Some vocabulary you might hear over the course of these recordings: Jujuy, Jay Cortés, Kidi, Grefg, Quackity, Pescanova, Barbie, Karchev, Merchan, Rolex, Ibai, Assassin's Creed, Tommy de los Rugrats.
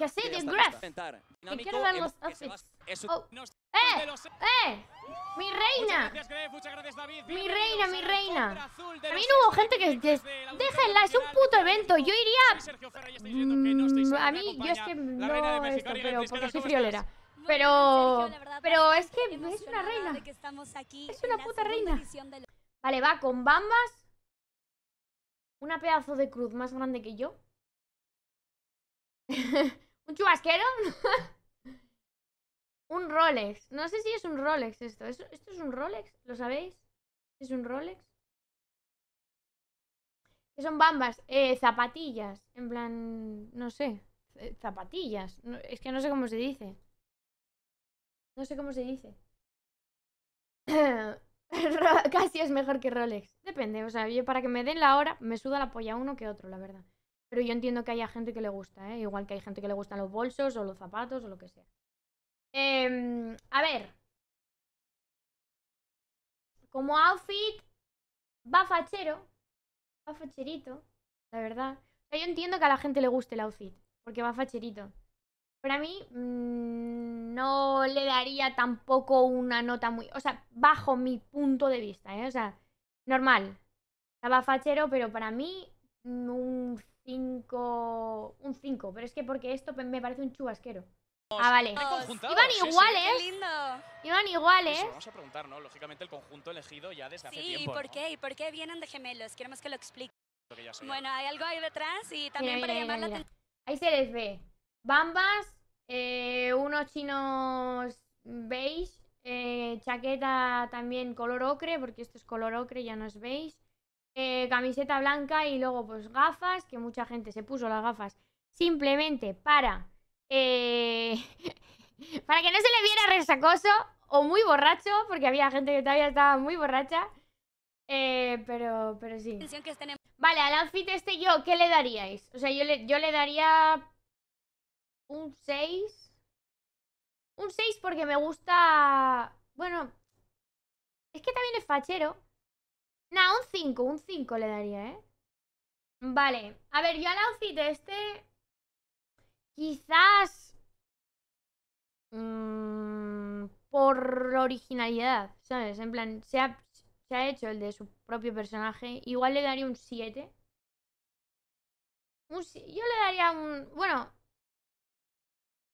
Que sí, de Grefg. Que quiero ver los outfits. Oh. Mi reina. Mi reina. A mí no hubo gente que... Déjenla, es un puto evento. Yo iría... A mí, yo es que no esto, pero porque soy friolera. Pero es que es una reina. Es una puta reina. Vale, va con bambas. Una pedazo de cruz más grande que yo. ¿Un chubasquero? Un Rolex. No sé si es un Rolex esto. ¿Esto es un Rolex? ¿Lo sabéis? ¿Es un Rolex? ¿Qué son bambas? Zapatillas. En plan... No sé. Zapatillas. No, es que no sé cómo se dice. No sé cómo se dice. Casi es mejor que Rolex. Depende. O sea, yo para que me den la hora me suda la polla uno que otro, la verdad. Pero yo entiendo que haya gente que le gusta, ¿eh? Igual que hay gente que le gustan los bolsos o los zapatos o lo que sea. A ver. Como outfit va fachero. Va facherito, la verdad. O sea, yo entiendo que a la gente le guste el outfit, porque va facherito. Pero a mí no le daría tampoco una nota muy... O sea, bajo mi punto de vista, ¿eh? O sea, normal. Va fachero, pero para mí un 5... Un 5, pero es que porque esto me parece un chubasquero. Ah, vale. Iban iguales. Sí, sí, iban iguales. Eso, vamos a preguntar, ¿no? Lógicamente el conjunto elegido ya desde hace tiempo. Sí, ¿por qué? ¿No? ¿Y por qué vienen de gemelos? Queremos que lo explique. Bueno, hay algo ahí detrás y también mira, para mira, llamar mira, la atención. Ahí se les ve. Bambas, unos chinos beige, chaqueta también color ocre, porque esto es color ocre, ya no es beige. Camiseta blanca y luego pues gafas, que mucha gente se puso las gafas simplemente para que no se le viera resacoso o muy borracho, porque había gente que todavía estaba muy borracha, pero sí. Vale, al outfit este yo, ¿qué le daríais? O sea, yo le daría un 6. Un 6 porque me gusta... Bueno, es que también es fachero. Nah, un 5, un 5 le daría, ¿eh? Vale, a ver, yo al outfit este... Quizás por originalidad, ¿sabes? En plan, se ha hecho el de su propio personaje. Igual le daría un 7. Yo le daría un... Bueno.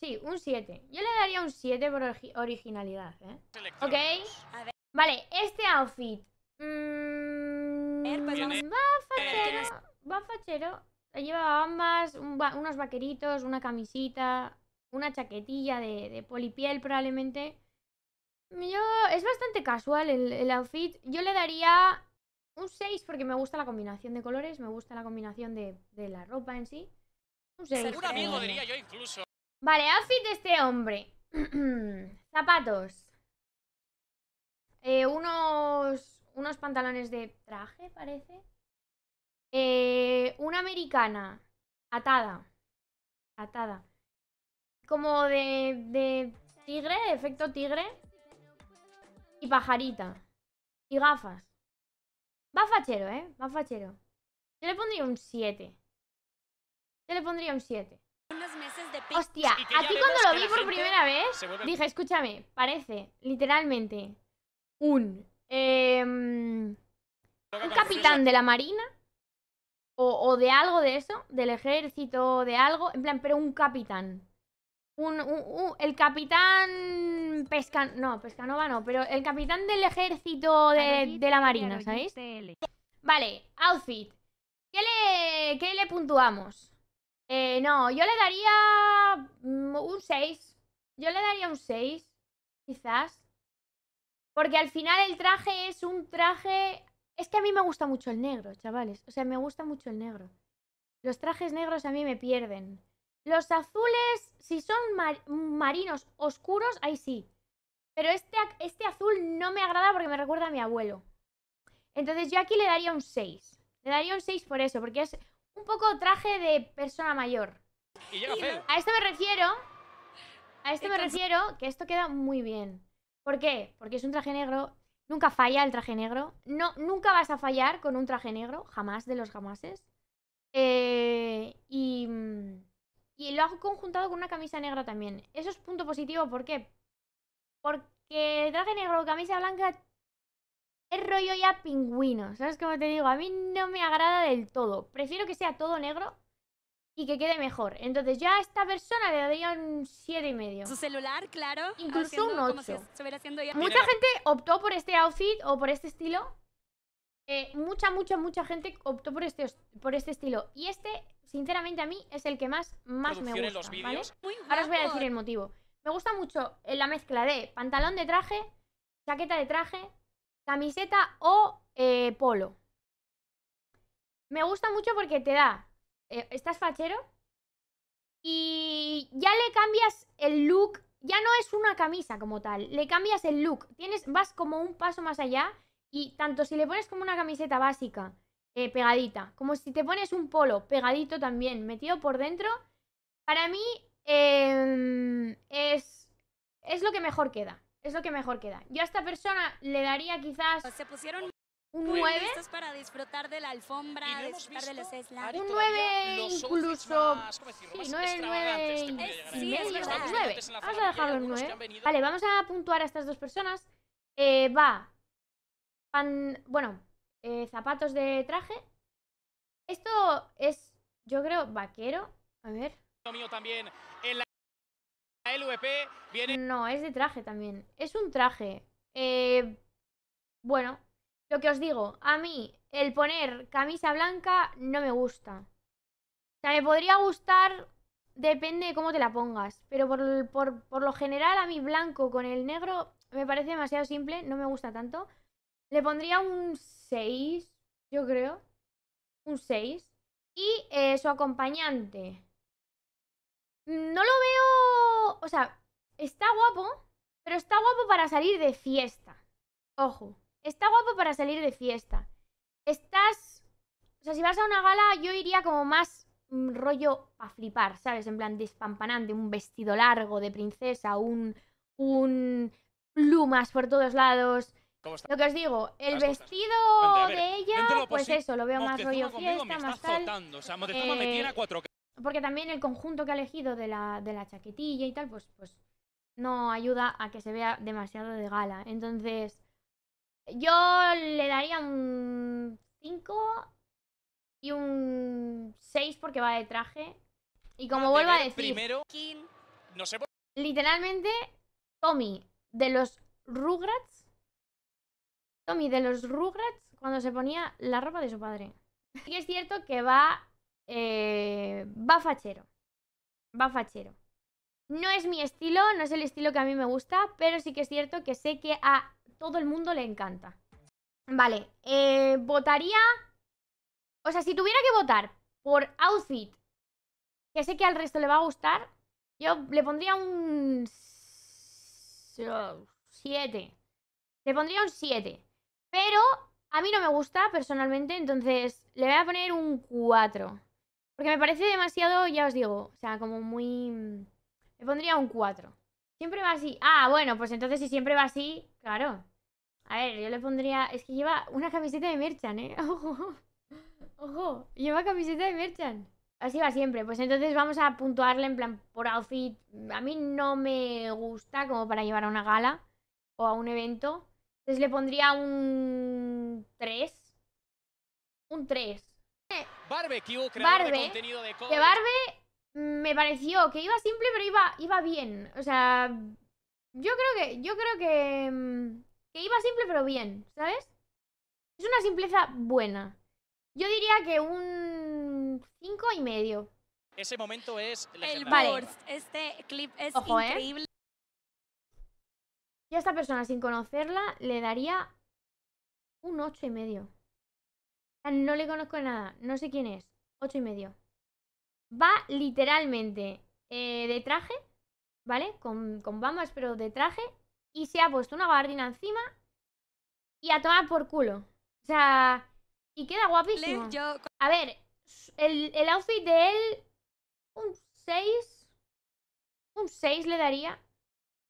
Sí, un 7. Yo le daría un 7 por originalidad, ¿eh? Ok. Vale, este outfit. Va fachero. Lleva ambas, unos vaqueritos, una camisita, una chaquetilla de polipiel probablemente. Es bastante casual el outfit. Yo le daría un 6 porque me gusta la combinación de colores, me gusta la combinación de la ropa en sí. Un 6. Un amigo diría yo incluso. Vale, outfit de este hombre. Zapatos. Unos pantalones de traje, parece. Una americana atada como de tigre, de efecto tigre, y pajarita y gafas. Va fachero, va fachero. Yo le pondría un 7. Hostia, aquí cuando lo vi por primera vez dije, escúchame, parece literalmente un capitán de la marina o de algo de eso, del ejército, de algo, en plan, pero un capitán. El capitán Pescanova no, pero el capitán del ejército de la marina, ¿sabéis? Vale, outfit. ¿Qué le puntuamos? No, yo le daría un 6. Yo le daría un 6, quizás. Porque al final el traje es un traje... Es que a mí me gusta mucho el negro, chavales. O sea, me gusta mucho el negro. Los trajes negros a mí me pierden. Los azules, si son marinos oscuros, ahí sí. Pero este azul no me agrada porque me recuerda a mi abuelo. Entonces yo aquí le daría un 6. Le daría un 6 por eso, porque es un poco traje de persona mayor. Y a esto me refiero. A esto me refiero que esto queda muy bien. ¿Por qué? Porque es un traje negro... Nunca falla el traje negro. No, nunca vas a fallar con un traje negro. Jamás de los jamases. Y lo hago conjuntado con una camisa negra también. Eso es punto positivo, ¿por qué? Porque traje negro, camisa blanca, es rollo ya pingüino, ¿sabes cómo te digo? A mí no me agrada del todo. Prefiero que sea todo negro y que quede mejor. Entonces yo a esta persona le daría un 7,5. Su celular, claro. Incluso un 8. Mucha gente optó por este outfit o por este estilo. Mucha gente optó por este estilo. Y este, sinceramente, a mí es el que más me gusta, ¿vale? Ahora os voy a decir el motivo. Me gusta mucho la mezcla de pantalón de traje, chaqueta de traje, camiseta o polo. Me gusta mucho porque te da... estás fachero y ya le cambias el look. Ya no es una camisa como tal, le cambias el look. Vas como un paso más allá. Y tanto si le pones como una camiseta básica pegadita, como si te pones un polo pegadito también, metido por dentro, para mí es lo que mejor queda. Es lo que mejor queda. Yo a esta persona le daría quizás... un 9. Listos para disfrutar de la alfombra, no disfrutar de los slams. Un 9 incluso. Sí, 9. Vamos a dejarlo en 9. Vale, vamos a puntuar a estas dos personas. Zapatos de traje. Esto es, yo creo, vaquero. A ver. No, es de traje también. Es un traje. Bueno. Lo que os digo, a mí el poner camisa blanca no me gusta. O sea, me podría gustar, depende de cómo te la pongas. Pero por lo general a mí blanco con el negro me parece demasiado simple, no me gusta tanto. Le pondría un 6, yo creo. Un 6. Y su acompañante. No lo veo... O sea, está guapo, pero está guapo para salir de fiesta. Ojo. Está guapo para salir de fiesta. O sea, si vas a una gala, yo iría como más rollo a flipar, ¿sabes? En plan despampanante, un vestido largo de princesa, un plumas por todos lados. Lo que os digo, el vestido de ella, pues eso, lo veo más rollo fiesta, más tal. Porque también el conjunto que ha elegido de la chaquetilla y tal, pues no ayuda a que se vea demasiado de gala. Entonces... yo le daría un 5 y un 6 porque va de traje. Y como vuelvo a decir, primero, no sé por... literalmente, Tommy de los Rugrats. Tommy de los Rugrats cuando se ponía la ropa de su padre. Y es cierto que va fachero. Va fachero. No es mi estilo, no es el estilo que a mí me gusta, pero sí que es cierto que sé que a... todo el mundo le encanta. Vale, votaría... O sea, si tuviera que votar por outfit, que sé que al resto le va a gustar, yo le pondría un... 7. Le pondría un 7. Pero a mí no me gusta personalmente, entonces le voy a poner un 4. Porque me parece demasiado, ya os digo, o sea, como muy... Le pondría un 4. Siempre va así. Ah, bueno, pues entonces si siempre va así, claro. A ver, yo le pondría... Es que lleva una camiseta de Merchan, ¿eh? Ojo. Ojo. Lleva camiseta de Merchan. Así va siempre. Pues entonces vamos a puntuarle en plan por outfit. A mí no me gusta como para llevar a una gala o a un evento. Entonces le pondría un 3. Un 3. Barbie, que Barbie... me pareció que iba simple, pero iba bien. O sea, yo creo que iba simple, pero bien, ¿sabes? Es una simpleza buena. Yo diría que un 5,5. Ese momento es legendario. Vale. Este clip es increíble. Yo a esta persona, sin conocerla, le daría un 8,5. No le conozco nada, no sé quién es. 8,5. Va literalmente de traje, ¿vale? Con bambas, pero de traje. Y se ha puesto una gabardina encima y a tomar por culo. O sea, y queda guapísimo. A ver, el outfit de él, un 6. Un 6 le daría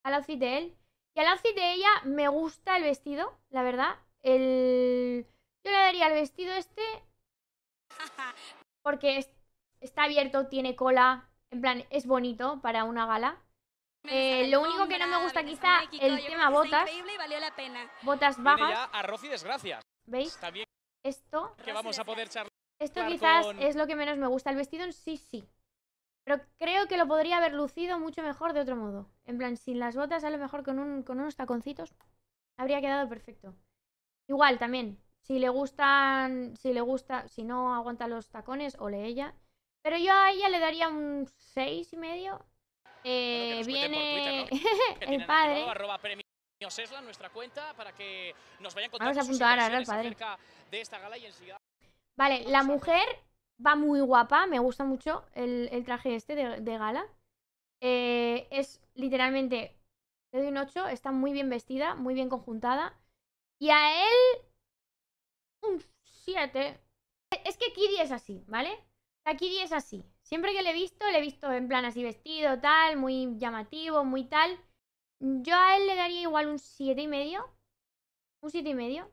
al outfit de él. Y al outfit de ella me gusta el vestido, la verdad. Yo le daría el vestido este porque... Está abierto, tiene cola, En plan, es bonito para una gala. Lo único que no me gusta quizá el tema botas. Botas bajas. ¿Veis? Esto. Esto quizás es lo que menos me gusta. El vestido en sí, sí. Pero creo que lo podría haber lucido mucho mejor de otro modo. En plan, sin las botas, a lo mejor con unos taconcitos habría quedado perfecto. Igual también. Si le gustan, si no aguanta los tacones, ole ella. Pero yo a ella le daría un 6,5. Viene el padre. Vamos a apuntar ahora al padre. Vale, la mujer va muy guapa. Me gusta mucho el traje este de gala. Es literalmente, le doy un 8. Está muy bien vestida, muy bien conjuntada. Y a él, un 7. Es que Kidi es así, ¿vale? Kidi es así. Siempre que le he visto en plan así vestido, tal, muy llamativo, muy tal. Yo a él le daría igual un 7,5. Un 7,5.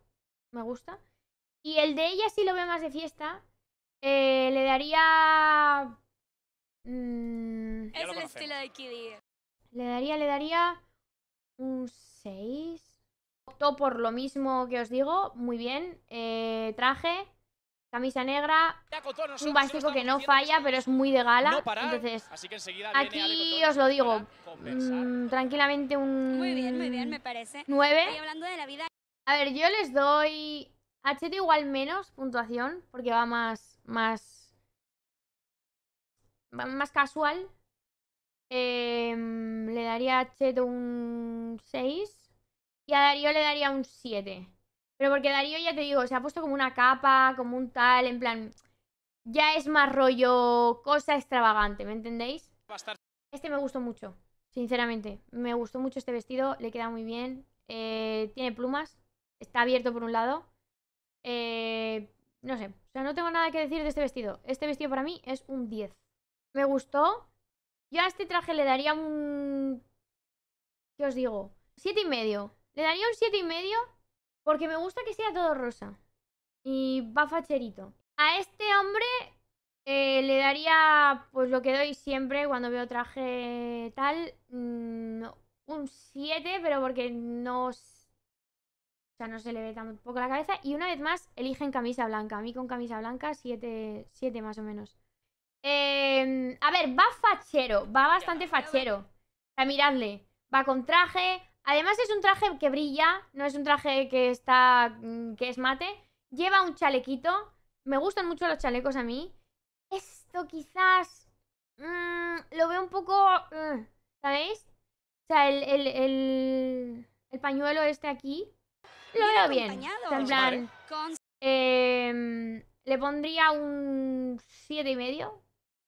Me gusta. Y el de ella sí lo veo más de fiesta. Le daría... es el estilo de Kidi. Le daría un 6. Optó por lo mismo que os digo. Muy bien. Traje. Camisa negra, un básico que no falla, pero es muy de gala. Entonces, aquí os lo digo, tranquilamente un 9. A ver, yo les doy a Cheto igual menos puntuación, porque va más casual. Le daría a Cheto un 6 y a Darío le daría un 7. Pero porque Darío, ya te digo, se ha puesto como una capa, como un tal, en plan... Ya es más rollo cosa extravagante, ¿me entendéis? Este me gustó mucho, sinceramente. Me gustó mucho este vestido, le queda muy bien. Tiene plumas, está abierto por un lado. No sé, o sea, no tengo nada que decir de este vestido. Este vestido para mí es un 10. Me gustó. Yo a este traje le daría un... ¿Qué os digo? 7,5. Le daría un 7,5... Porque me gusta que sea todo rosa. Y va facherito. A este hombre le daría, pues lo que doy siempre cuando veo traje tal, un 7, pero porque no... O sea, no se le ve tampoco la cabeza. Y una vez más, eligen camisa blanca. A mí con camisa blanca, 7 más o menos. A ver, va fachero. Va bastante fachero. O sea, miradle. Va con traje... Además es un traje que brilla, no es un traje que es mate. Lleva un chalequito. Me gustan mucho los chalecos a mí. Esto quizás... lo veo un poco... ¿sabéis? O sea, el pañuelo este aquí... Lo veo bien. O sea, en plan... le pondría un 7,5.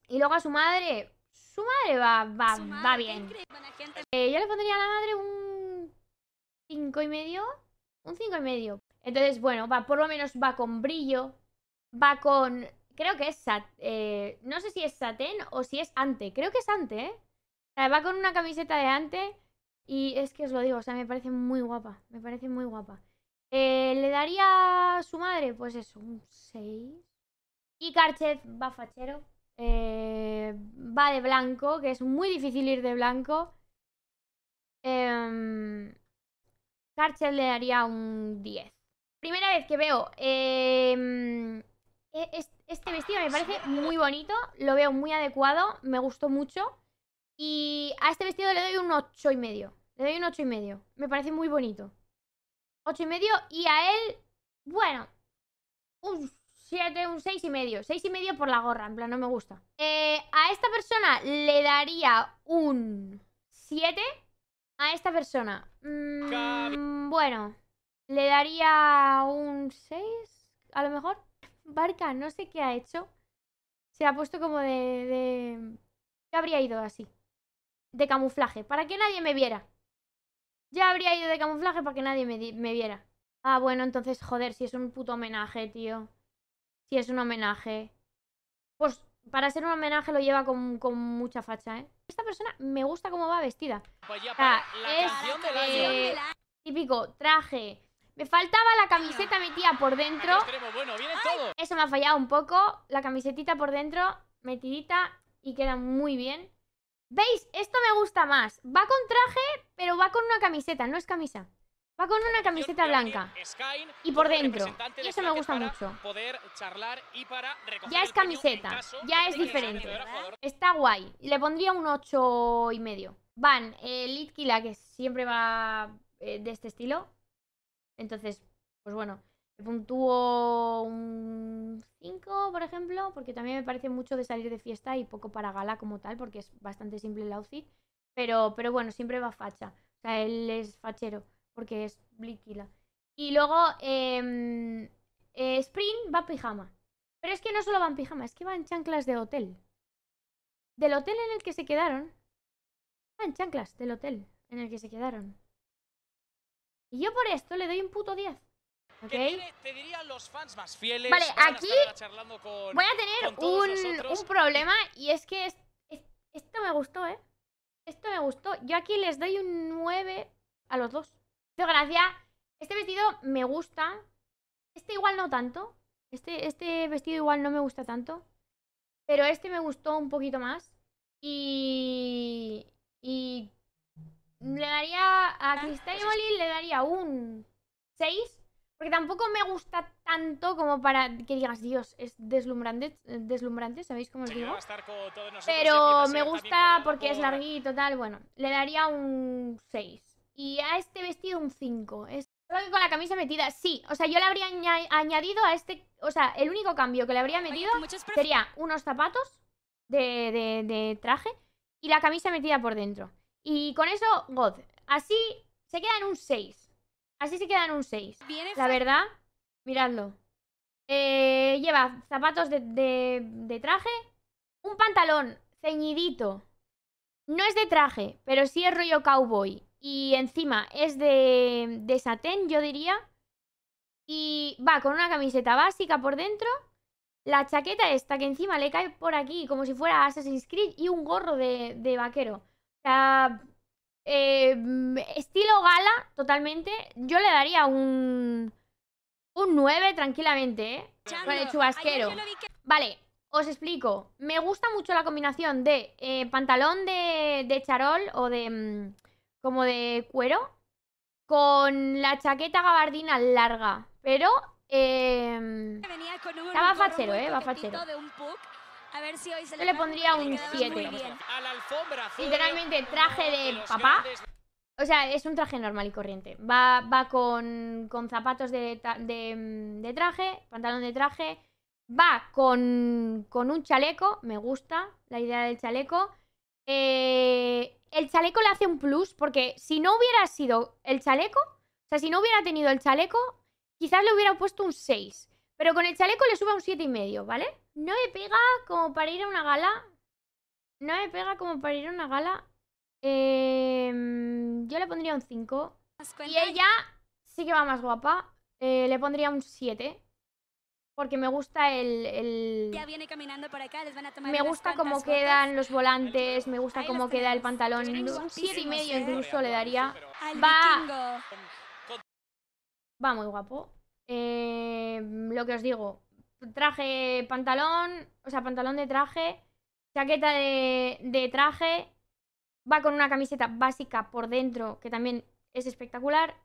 Y luego a su madre... Su madre va bien. Yo le pondría a la madre un... 5,5, un 5,5. Entonces, bueno, va, por lo menos va con brillo. Va con... Creo que es satén. No sé si es satén o si es ante. Creo que es ante, ¿eh? O sea, va con una camiseta de ante. Y es que os lo digo, o sea, me parece muy guapa. Me parece muy guapa. Le daría a su madre, pues eso, un 6. Y Karchev va fachero. Va de blanco, que es muy difícil ir de blanco. Karchev le daría un 10. Primera vez que veo este vestido, me parece muy bonito. Lo veo muy adecuado, me gustó mucho. Y a este vestido le doy un 8,5. Le doy un 8,5. Me parece muy bonito. 8,5. Y a él, bueno, un 7, un 6,5. 6,5 por la gorra, en plan, no me gusta. A esta persona le daría un 7. A esta persona, bueno, le daría un 6, a lo mejor. Barca, no sé qué ha hecho. Se ha puesto como de... Ya habría ido así. De camuflaje, para que nadie me viera. Ya habría ido de camuflaje para que nadie me viera. Ah, bueno, entonces, joder, si es un puto homenaje, tío. Si es un homenaje. Pues, para ser un homenaje lo lleva con mucha facha, ¿eh? Esta persona me gusta cómo va vestida. O sea, es típico traje. Me faltaba la camiseta metida por dentro. Eso me ha fallado un poco. La camisetita por dentro, metidita. y queda muy bien. ¿Veis? Esto me gusta más. Va con traje, pero va con una camiseta, no es camisa. Va con una camiseta blanca y por dentro, y eso me gusta mucho. Ya es camiseta, ya es diferente. Está guay, le pondría un 8,5. Van, Litkila, que siempre va de este estilo. Entonces, pues bueno, le puntúo un 5, por ejemplo, porque también me parece mucho de salir de fiesta y poco para gala como tal, porque es bastante simple el outfit. Pero bueno, siempre va facha, o sea, él es fachero. Porque es Blitzkilla. Y luego Spring va pijama. Pero es que no solo va en pijama, es que va en chanclas de hotel. Del hotel en el que se quedaron. Va en chanclas del hotel en el que se quedaron. Y yo por esto le doy un puto 10. ¿Ok? Te diría los fans más fieles. Vale, aquí voy a tener un problema. Y es que esto me gustó, ¿eh? Esto me gustó. Yo aquí les doy un 9 a los dos. Muchas gracias. Este vestido me gusta. Este igual no tanto. Este vestido igual no me gusta tanto. Pero este me gustó un poquito más. Y le daría a Cristal y Molly, le daría un 6. Porque tampoco me gusta tanto como para que digas, Dios, es deslumbrante, deslumbrante, ¿sabéis cómo os digo? Pero me gusta porque es larguito, tal. Bueno, le daría un 6. Y a este vestido un 5. Es solo que con la camisa metida, sí. O sea, yo le habría añadido a este... O sea, el único cambio que le habría metido sería unos zapatos de traje y la camisa metida por dentro. Y con eso, God. Así se queda en un 6. Así se queda en un 6. La verdad, miradlo. Lleva zapatos de traje, un pantalón ceñidito. No es de traje, pero sí es rollo cowboy. Y encima es de satén, yo diría. Y va con una camiseta básica por dentro. La chaqueta esta que encima le cae por aquí como si fuera Assassin's Creed. Y un gorro de vaquero. O sea, estilo gala totalmente. Yo le daría un 9 tranquilamente, ¿eh? Con el chubasquero. Vale, os explico. Me gusta mucho la combinación de pantalón de charol o de... como de cuero, con la chaqueta gabardina larga, pero estaba fachero, va fachero. Yo le pondría un 7. Literalmente traje de papá. O sea, es un traje normal y corriente. Va con zapatos de traje, pantalón de traje. Va con un chaleco. Me gusta la idea del chaleco. El chaleco le hace un plus, porque si no hubiera sido el chaleco, o sea, si no hubiera tenido el chaleco, quizás le hubiera puesto un 6. Pero con el chaleco le suba un 7,5, ¿vale? No me pega como para ir a una gala. No me pega como para ir a una gala. Yo le pondría un 5. Y ella sí que va más guapa. Le pondría un 7. Porque me gusta Ya viene caminando por acá, les van a tomar. Me gusta cómo quedan los volantes, me gusta cómo queda el pantalón. Un 7,5 incluso le daría. Va. Va muy guapo. Lo que os digo. Traje, pantalón. O sea, pantalón de traje. Chaqueta de traje. Va con una camiseta básica por dentro, que también es espectacular.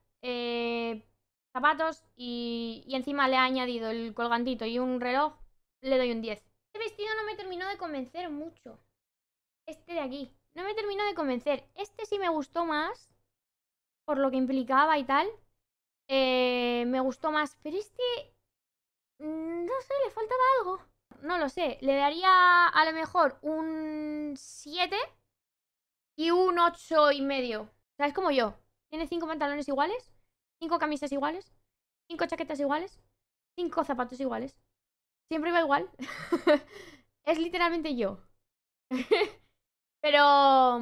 Zapatos y encima le ha añadido el colgantito y un reloj, le doy un 10. Este vestido no me terminó de convencer mucho. Este de aquí. No me terminó de convencer. Este sí me gustó más, por lo que implicaba y tal. Me gustó más, pero este... No sé, le faltaba algo. No lo sé. Le daría a lo mejor un 7 y un 8,5. O sea, es como yo. Tiene 5 pantalones iguales. 5 camisas iguales, 5 chaquetas iguales, 5 zapatos iguales. Siempre va igual. Es literalmente yo. Pero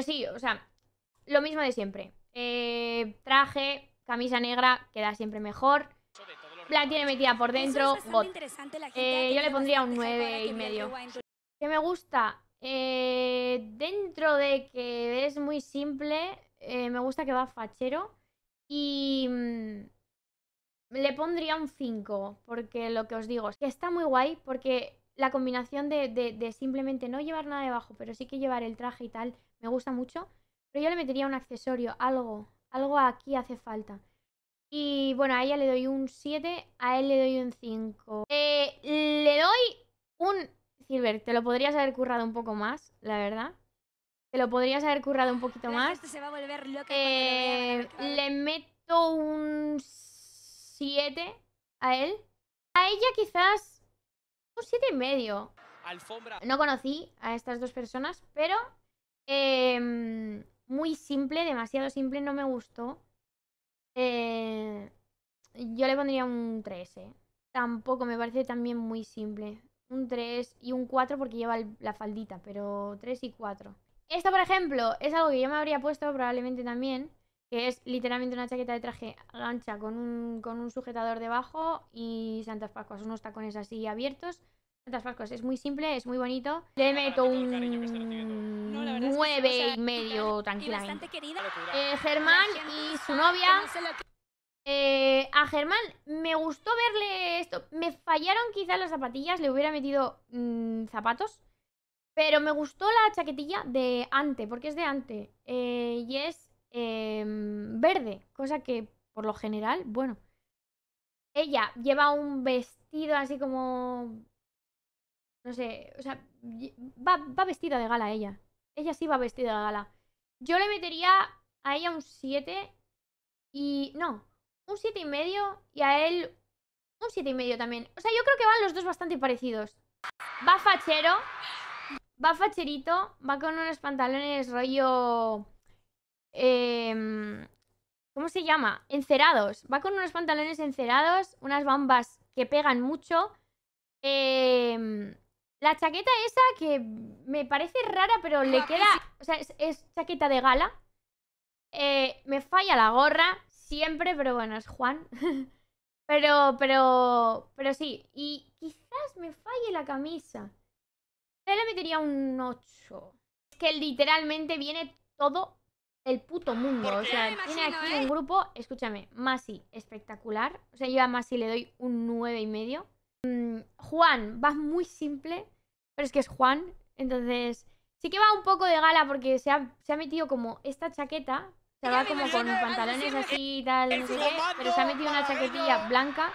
sí, o sea, lo mismo de siempre. Traje, camisa negra, queda siempre mejor. La tiene metida por dentro. Yo le pondría un 9,5. Que me gusta. Dentro de que es muy simple, me gusta que va fachero. Y le pondría un 5, porque lo que os digo es que está muy guay, porque la combinación de simplemente no llevar nada debajo, pero sí que llevar el traje y tal, me gusta mucho. Pero yo le metería un accesorio, algo aquí hace falta. Y bueno, a ella le doy un 7, a él le doy un 5. Le doy un silver, te lo podrías haber currado un poco más, la verdad. Te lo podrías haber currado un poquito más. Se va a volver loca le meto un 7 a él. A ella quizás un 7,5. No conocí a estas dos personas, pero muy simple, demasiado simple, no me gustó. Yo le pondría un 3. Tampoco me parece también muy simple. Un 3 y un 4 porque lleva la faldita, pero 3 y 4. Esta, por ejemplo, es algo que yo me habría puesto probablemente también, que es literalmente una chaqueta de traje ancha con un sujetador debajo y Santas Pascuas, unos tacones así abiertos. Santas Pascuas, es muy simple, es muy bonito. Le meto un 9,5 tranquilamente. Germán y su novia. A Germán me gustó verle esto. Me fallaron quizás las zapatillas, le hubiera metido zapatos. Pero me gustó la chaquetilla de Ante, porque es de Ante. Y es verde, cosa que por lo general, bueno. Ella lleva un vestido así como... No sé, o sea, va vestida de gala ella. Ella sí va vestida de gala. Yo le metería a ella un 7 y... No, un 7,5 y a él un 7,5 también. O sea, yo creo que van los dos bastante parecidos. Va fachero... Va facherito, va con unos pantalones rollo... ¿Cómo se llama? Encerados. Va con unos pantalones encerados, unas bambas que pegan mucho. La chaqueta esa que me parece rara, pero le queda... O sea, es chaqueta de gala. Me falla la gorra, siempre, pero bueno, es Juan. pero sí. Y quizás me falle la camisa. Yo le metería un 8. Es que literalmente viene todo el puto mundo. O sea, tiene aquí un grupo, escúchame, Masi, espectacular. O sea, yo a Masi le doy un 9,5. Juan, va muy simple, pero es que es Juan. Entonces, sí que va un poco de gala porque se ha metido como esta chaqueta. O sea, va como con pantalones así y tal, no sé qué. Pero se ha metido una chaquetilla blanca.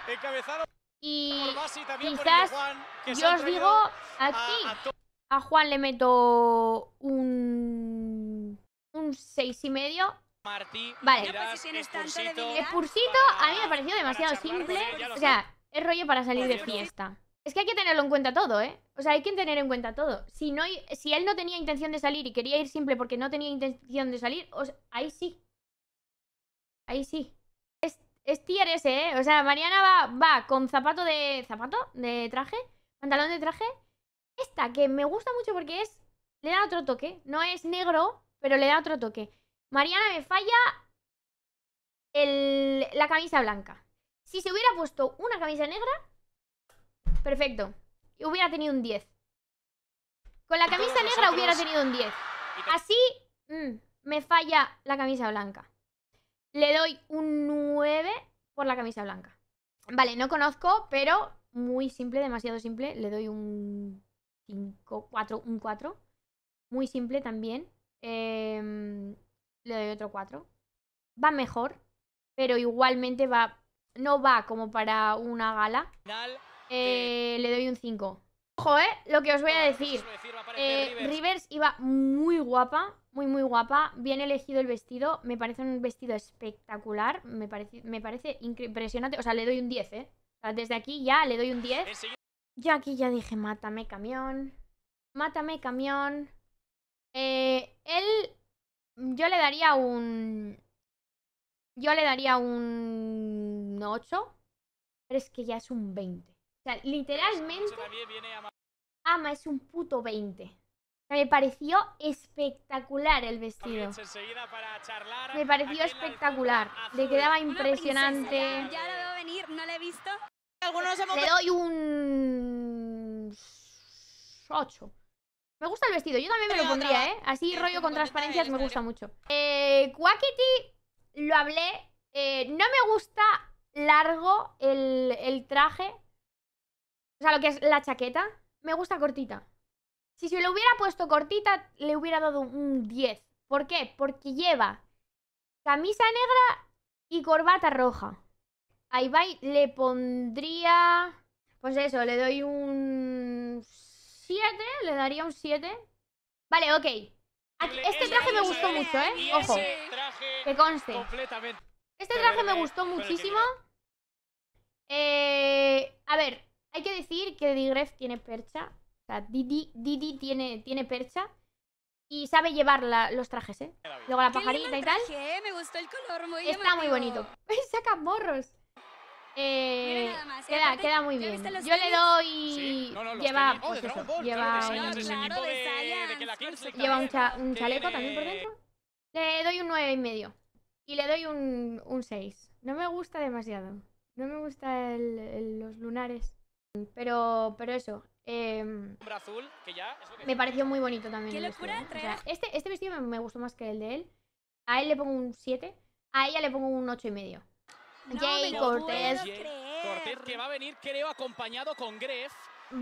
Y quizás yo os digo aquí... A Juan le meto un 6,5. Vale. El Spursito a mí me pareció demasiado simple. O sea, es rollo para salir de fiesta. Es que hay que tenerlo en cuenta todo, ¿eh? O sea, hay que tener en cuenta todo. Si él no tenía intención de salir y quería ir simple porque no tenía intención de salir, o sea, ahí sí. Ahí sí. Es tier ese, ¿eh? O sea, Mariana va con zapato de... ¿Zapato? De traje. Pantalón de traje. Esta, que me gusta mucho porque le da otro toque. No es negro, pero le da otro toque. Mariana me falla la camisa blanca. Si se hubiera puesto una camisa negra, perfecto. Y hubiera tenido un 10. Con la camisa negra hubiera tenido un 10. Así me falla la camisa blanca. Le doy un 9 por la camisa blanca. Vale, no conozco, pero muy simple, demasiado simple. Le doy un... 4, un 4. Muy simple también. Le doy otro 4. Va mejor, pero igualmente no va como para una gala. Le doy un 5. Ojo, lo que os voy a decir. Rivers iba muy guapa. Muy, muy guapa. Bien elegido el vestido. Me parece un vestido espectacular. Me parece impresionante. O sea, le doy un 10, O sea, desde aquí ya le doy un 10. Yo aquí ya dije, mátame camión. Mátame camión. Yo le daría un... Yo le daría un 8. Pero es que ya es un 20. O sea, literalmente... Ama es un puto 20. O sea, me pareció espectacular el vestido. Me pareció espectacular. Le quedaba impresionante. Ya lo veo venir, no lo he visto. Le doy un 8. Me gusta el vestido, yo también me lo pondría, Así rollo con transparencias me gusta mucho. Quackity, lo hablé. No me gusta largo el traje. O sea, lo que es la chaqueta. Me gusta cortita. Si se lo hubiera puesto cortita, le hubiera dado un 10. ¿Por qué? Porque lleva camisa negra y corbata roja. A Ibai le pondría... Pues eso, le doy un 7. Le daría un 7. Vale, ok. Este traje me gustó mucho, ¿eh? Ojo. Que conste. Este traje me gustó muchísimo. A ver, hay que decir que Grefg tiene percha. O sea, Didi tiene percha. Y sabe llevar los trajes, ¿eh? Luego la pajarita y tal. Me gustó el color, muy está muy bonito. Saca morros. Queda muy bien. Yo le doy... Sí. Lleva... Pues eso, lleva un chaleco también por dentro. Le doy un 9,5. Y le doy un 6. No me gusta demasiado. No me gusta los lunares. Pero eso. Me pareció muy bonito también. El vestido, ¿eh? O sea, este vestido me gustó más que el de él. A él le pongo un 7. A ella le pongo un 8,5. No, Jay Cortés. Cortés que va a venir, creo, acompañado con Grefg.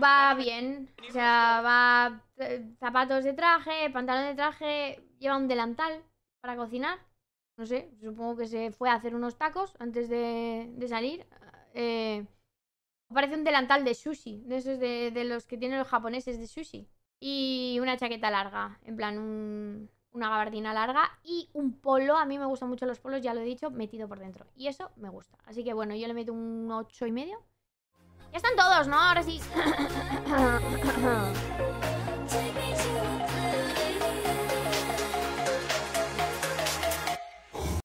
Va bien. O sea, va zapatos de traje, pantalón de traje. Lleva un delantal para cocinar. No sé, supongo que se fue a hacer unos tacos antes de salir. Parece un delantal de sushi. De esos de los que tienen los japoneses de sushi. Y una chaqueta larga. En plan, una gabardina larga. Y un polo. A mí me gustan mucho los polos, ya lo he dicho, metido por dentro. Y eso me gusta. Así que bueno, yo le meto un 8,5. Ya están todos, ¿no? Ahora sí.